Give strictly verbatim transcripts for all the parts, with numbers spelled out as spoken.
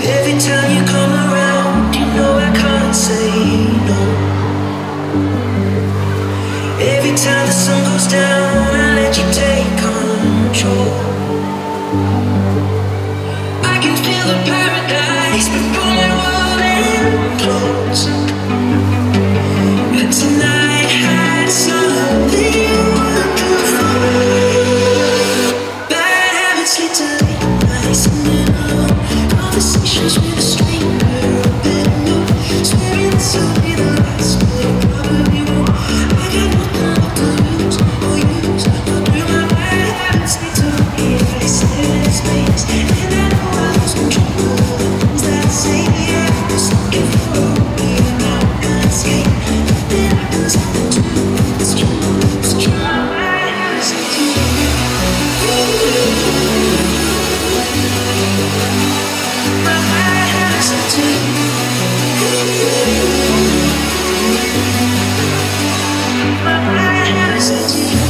Every time you come around, you know I can't say no. Every time the sun goes down, I let you take control. I can feel the paradise before my world implodes. But tonight had something wonderful. Bad habits lead to late nights and then conversations with a stranger, a better note, swearing this will be the last, but it probably won't. I got nothing left to lose or use, but through my bad habits they took me out of space, and I know I lost control of the things that I say. I was looking for a way out and escape, but then I was having to move. It's true, it's true, my bad habits lead to late. My heart has a dream. My heart has a dream.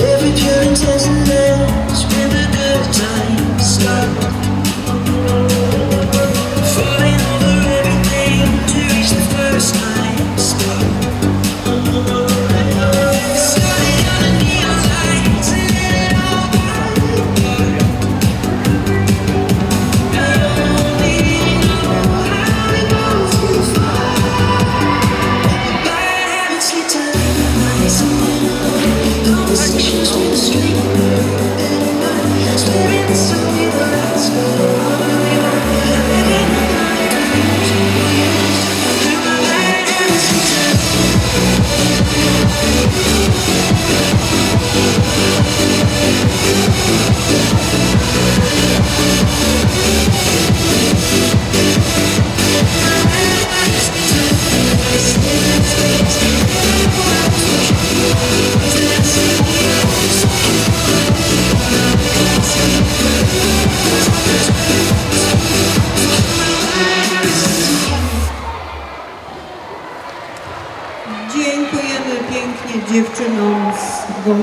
Every pure intention ends when the good times stop. Falling over everything to reach the first time spot. Starting on the neon lights and then it all got apart. I only know how we go too far. Bad habits lead to late nights and then all conversations with a stranger, and I swear this will be the last, but it probably won't. I got nothing left to lose or use, but through my bad habits lead to late. Dziękujemy pięknie dziewczynom z